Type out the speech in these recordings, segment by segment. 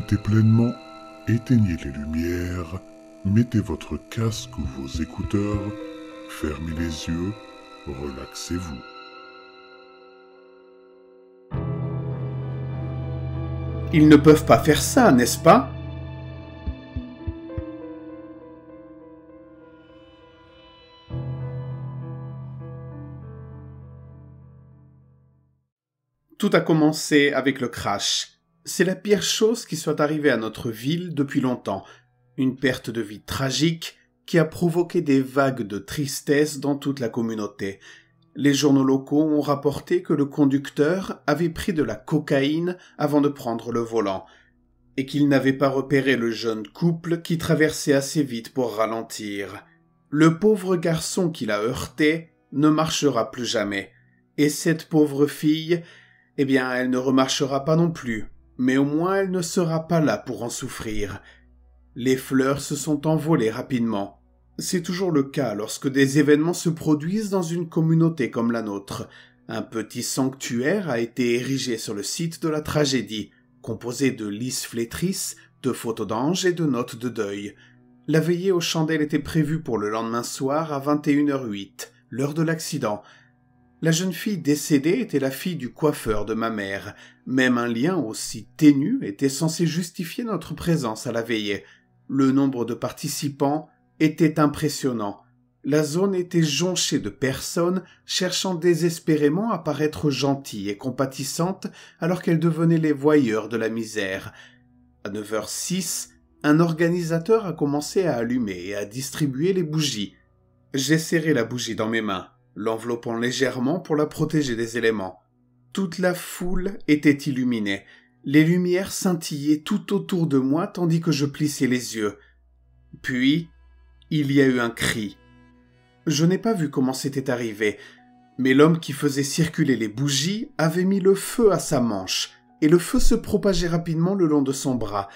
profitez pleinement, éteignez les lumières, mettez votre casque ou vos écouteurs, fermez les yeux, relaxez-vous. Ils ne peuvent pas faire ça, n'est-ce pas ? Tout a commencé avec le crash. C'est la pire chose qui soit arrivée à notre ville depuis longtemps. Une perte de vie tragique qui a provoqué des vagues de tristesse dans toute la communauté. Les journaux locaux ont rapporté que le conducteur avait pris de la cocaïne avant de prendre le volant et qu'il n'avait pas repéré le jeune couple qui traversait assez vite pour ralentir. Le pauvre garçon qui l'a heurté ne marchera plus jamais. Et cette pauvre fille... Eh bien, elle ne remarchera pas non plus, mais au moins elle ne sera pas là pour en souffrir. Les fleurs se sont envolées rapidement. C'est toujours le cas lorsque des événements se produisent dans une communauté comme la nôtre. Un petit sanctuaire a été érigé sur le site de la tragédie, composé de lisses flétrisses, de photos d'anges et de notes de deuil. La veillée aux chandelles était prévue pour le lendemain soir à 21h08, l'heure de l'accident. La jeune fille décédée était la fille du coiffeur de ma mère. Même un lien aussi ténu était censé justifier notre présence à la veillée. Le nombre de participants était impressionnant. La zone était jonchée de personnes cherchant désespérément à paraître gentilles et compatissantes alors qu'elles devenaient les voyeurs de la misère. À 9h06, un organisateur a commencé à allumer et à distribuer les bougies. J'ai serré la bougie dans mes mains, l'enveloppant légèrement pour la protéger des éléments. Toute la foule était illuminée. Les lumières scintillaient tout autour de moi tandis que je plissais les yeux. Puis, il y a eu un cri. Je n'ai pas vu comment c'était arrivé, mais l'homme qui faisait circuler les bougies avait mis le feu à sa manche, et le feu se propageait rapidement le long de son bras.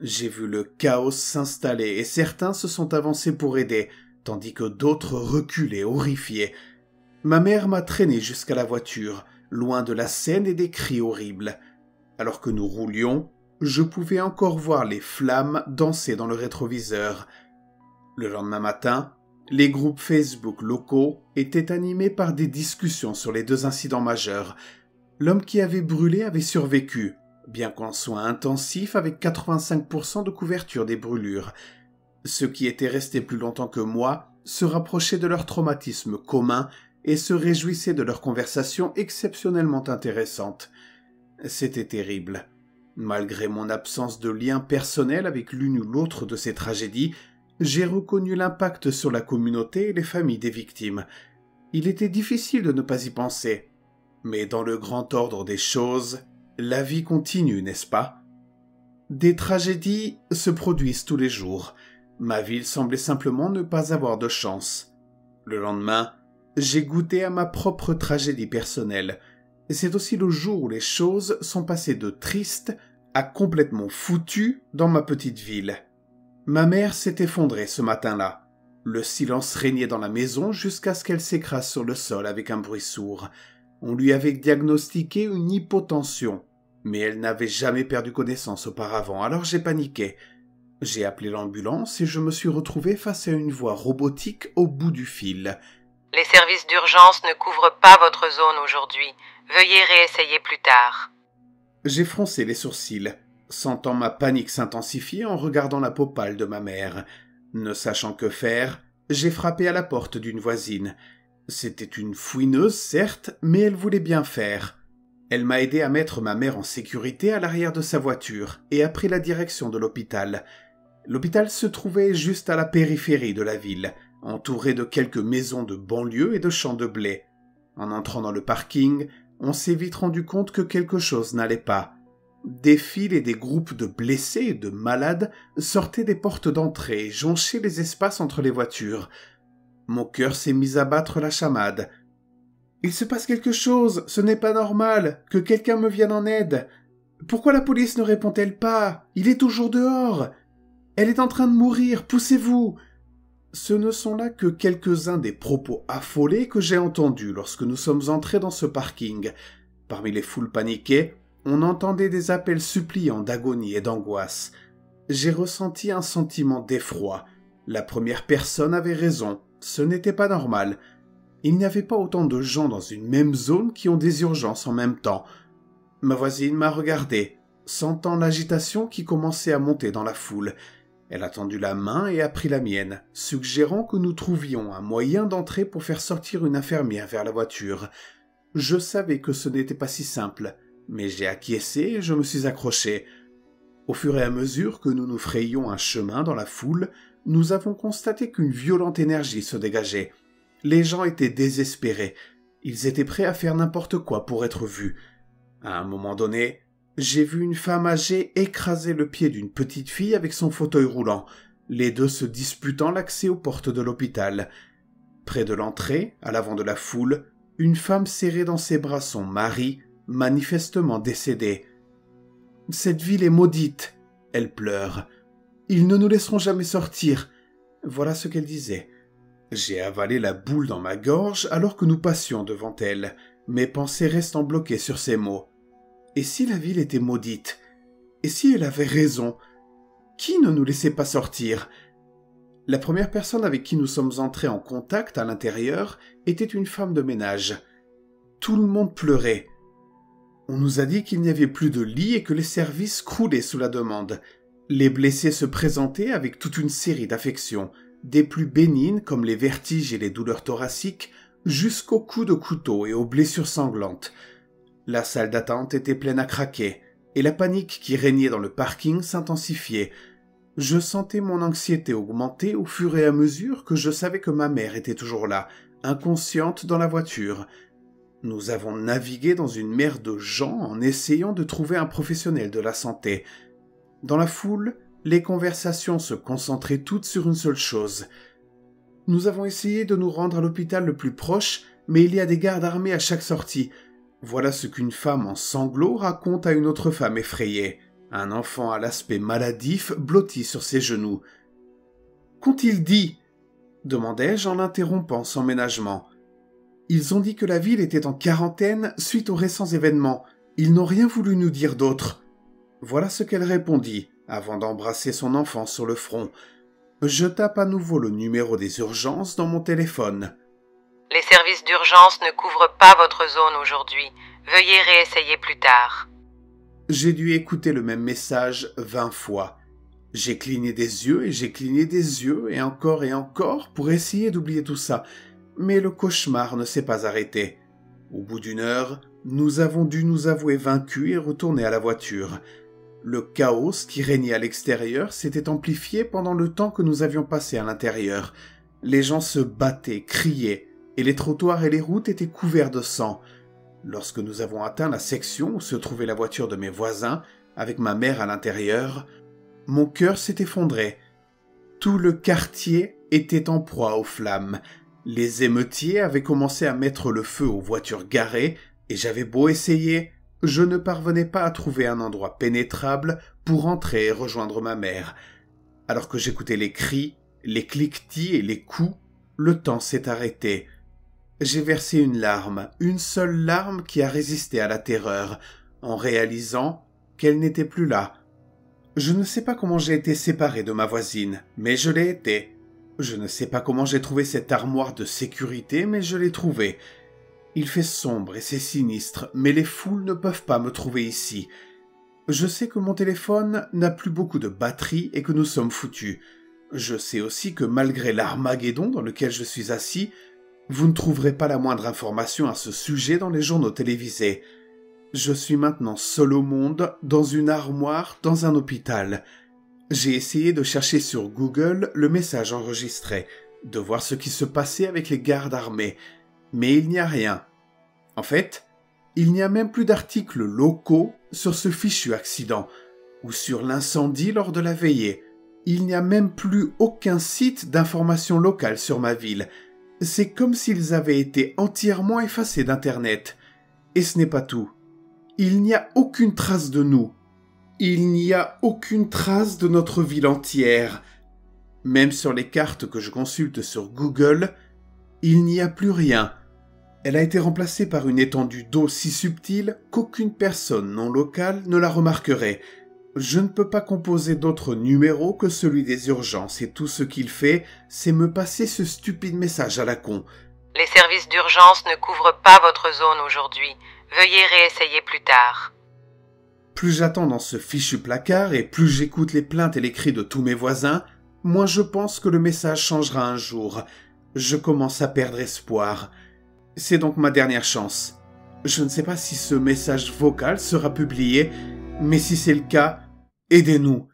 J'ai vu le chaos s'installer et certains se sont avancés pour aider, tandis que d'autres reculaient, horrifiés. Ma mère m'a traîné jusqu'à la voiture, loin de la scène et des cris horribles. Alors que nous roulions, je pouvais encore voir les flammes danser dans le rétroviseur. Le lendemain matin, les groupes Facebook locaux étaient animés par des discussions sur les deux incidents majeurs. L'homme qui avait brûlé avait survécu, bien qu'en soins intensifs avec 85% de couverture des brûlures. Ceux qui étaient restés plus longtemps que moi se rapprochaient de leur traumatisme commun et se réjouissaient de leurs conversations exceptionnellement intéressantes. C'était terrible. Malgré mon absence de lien personnel avec l'une ou l'autre de ces tragédies, j'ai reconnu l'impact sur la communauté et les familles des victimes. Il était difficile de ne pas y penser. Mais dans le grand ordre des choses, la vie continue, n'est-ce pas? Des tragédies se produisent tous les jours. Ma ville semblait simplement ne pas avoir de chance. Le lendemain, j'ai goûté à ma propre tragédie personnelle. C'est aussi le jour où les choses sont passées de tristes à complètement foutues dans ma petite ville. Ma mère s'est effondrée ce matin-là. Le silence régnait dans la maison jusqu'à ce qu'elle s'écrase sur le sol avec un bruit sourd. On lui avait diagnostiqué une hypotension, mais elle n'avait jamais perdu connaissance auparavant, alors j'ai paniqué. J'ai appelé l'ambulance et je me suis retrouvé face à une voix robotique au bout du fil. « Les services d'urgence ne couvrent pas votre zone aujourd'hui. Veuillez réessayer plus tard. » J'ai froncé les sourcils, sentant ma panique s'intensifier en regardant la peau pâle de ma mère. Ne sachant que faire, j'ai frappé à la porte d'une voisine. C'était une fouineuse, certes, mais elle voulait bien faire. Elle m'a aidé à mettre ma mère en sécurité à l'arrière de sa voiture et a pris la direction de l'hôpital. L'hôpital se trouvait juste à la périphérie de la ville, entouré de quelques maisons de banlieue et de champs de blé. En entrant dans le parking, on s'est vite rendu compte que quelque chose n'allait pas. Des files et des groupes de blessés et de malades sortaient des portes d'entrée et jonchaient les espaces entre les voitures. Mon cœur s'est mis à battre la chamade. « Il se passe quelque chose, ce n'est pas normal, que quelqu'un me vienne en aide. Pourquoi la police ne répond-elle pas? Il est toujours dehors. Elle est en train de mourir, poussez-vous » Ce ne sont là que quelques-uns des propos affolés que j'ai entendus lorsque nous sommes entrés dans ce parking. Parmi les foules paniquées, On entendait des appels suppliants d'agonie et d'angoisse. J'ai ressenti un sentiment d'effroi. La première personne avait raison, ce n'était pas normal. Il n'y avait pas autant de gens dans une même zone qui ont des urgences en même temps. Ma voisine m'a regardé, sentant l'agitation qui commençait à monter dans la foule. Elle a tendu la main et a pris la mienne, suggérant que nous trouvions un moyen d'entrer pour faire sortir une infirmière vers la voiture. Je savais que ce n'était pas si simple, mais j'ai acquiescé et je me suis accroché. Au fur et à mesure que nous nous frayions un chemin dans la foule, nous avons constaté qu'une violente énergie se dégageait. Les gens étaient désespérés. Ils étaient prêts à faire n'importe quoi pour être vus. À un moment donné, j'ai vu une femme âgée écraser le pied d'une petite fille avec son fauteuil roulant, les deux se disputant l'accès aux portes de l'hôpital. Près de l'entrée, à l'avant de la foule, une femme serrait dans ses bras son mari, manifestement décédé. « Cette ville est maudite !» elle pleure. « Ils ne nous laisseront jamais sortir !» Voilà ce qu'elle disait. J'ai avalé la boule dans ma gorge alors que nous passions devant elle, mes pensées restant bloquées sur ces mots. Et si la ville était maudite? Et si elle avait raison? Qui ne nous laissait pas sortir? La première personne avec qui nous sommes entrés en contact à l'intérieur était une femme de ménage. Tout le monde pleurait. On nous a dit qu'il n'y avait plus de lit et que les services croulaient sous la demande. Les blessés se présentaient avec toute une série d'affections, des plus bénignes comme les vertiges et les douleurs thoraciques, jusqu'aux coups de couteau et aux blessures sanglantes. La salle d'attente était pleine à craquer, et la panique qui régnait dans le parking s'intensifiait. Je sentais mon anxiété augmenter au fur et à mesure que je savais que ma mère était toujours là, inconsciente dans la voiture. Nous avons navigué dans une mer de gens en essayant de trouver un professionnel de la santé. Dans la foule, les conversations se concentraient toutes sur une seule chose. Nous avons essayé de nous rendre à l'hôpital le plus proche, mais il y a des gardes armés à chaque sortie. Voilà ce qu'une femme en sanglots raconte à une autre femme effrayée, un enfant à l'aspect maladif blotti sur ses genoux. « Qu'ont-ils dit ?» demandai-je en l'interrompant sans ménagement. « Ils ont dit que la ville était en quarantaine suite aux récents événements. Ils n'ont rien voulu nous dire d'autre. » Voilà ce qu'elle répondit, avant d'embrasser son enfant sur le front. Je tape à nouveau le numéro des urgences dans mon téléphone. Les services d'urgence ne couvrent pas votre zone aujourd'hui. Veuillez réessayer plus tard. J'ai dû écouter le même message 20 fois. J'ai cligné des yeux et j'ai cligné des yeux et encore pour essayer d'oublier tout ça. Mais le cauchemar ne s'est pas arrêté. Au bout d'une heure, nous avons dû nous avouer vaincus et retourner à la voiture. Le chaos qui régnait à l'extérieur s'était amplifié pendant le temps que nous avions passé à l'intérieur. Les gens se battaient, criaient, et les trottoirs et les routes étaient couverts de sang. Lorsque nous avons atteint la section où se trouvait la voiture de mes voisins, avec ma mère à l'intérieur, mon cœur s'est effondré. Tout le quartier était en proie aux flammes. Les émeutiers avaient commencé à mettre le feu aux voitures garées, et j'avais beau essayer, je ne parvenais pas à trouver un endroit pénétrable pour entrer et rejoindre ma mère. Alors que j'écoutais les cris, les cliquetis et les coups, le temps s'est arrêté. J'ai versé une larme, une seule larme qui a résisté à la terreur, en réalisant qu'elle n'était plus là. Je ne sais pas comment j'ai été séparé de ma voisine, mais je l'ai été. Je ne sais pas comment j'ai trouvé cette armoire de sécurité, mais je l'ai trouvée. Il fait sombre et c'est sinistre, mais les foules ne peuvent pas me trouver ici. Je sais que mon téléphone n'a plus beaucoup de batterie et que nous sommes foutus. Je sais aussi que malgré l'armageddon dans lequel je suis assis, vous ne trouverez pas la moindre information à ce sujet dans les journaux télévisés. Je suis maintenant seul au monde, dans une armoire, dans un hôpital. J'ai essayé de chercher sur Google le message enregistré, de voir ce qui se passait avec les gardes armés, mais il n'y a rien. En fait, il n'y a même plus d'articles locaux sur ce fichu accident, ou sur l'incendie lors de la veillée. Il n'y a même plus aucun site d'information locale sur ma ville. C'est comme s'ils avaient été entièrement effacés d'Internet. Et ce n'est pas tout. Il n'y a aucune trace de nous. Il n'y a aucune trace de notre ville entière. Même sur les cartes que je consulte sur Google, il n'y a plus rien. Elle a été remplacée par une étendue d'eau si subtile qu'aucune personne non locale ne la remarquerait. Je ne peux pas composer d'autre numéro que celui des urgences et tout ce qu'il fait, c'est me passer ce stupide message à la con. « Les services d'urgence ne couvrent pas votre zone aujourd'hui. Veuillez réessayer plus tard. » Plus j'attends dans ce fichu placard et plus j'écoute les plaintes et les cris de tous mes voisins, moins je pense que le message changera un jour. Je commence à perdre espoir. C'est donc ma dernière chance. Je ne sais pas si ce message vocal sera publié, mais si c'est le cas, aidez-nous.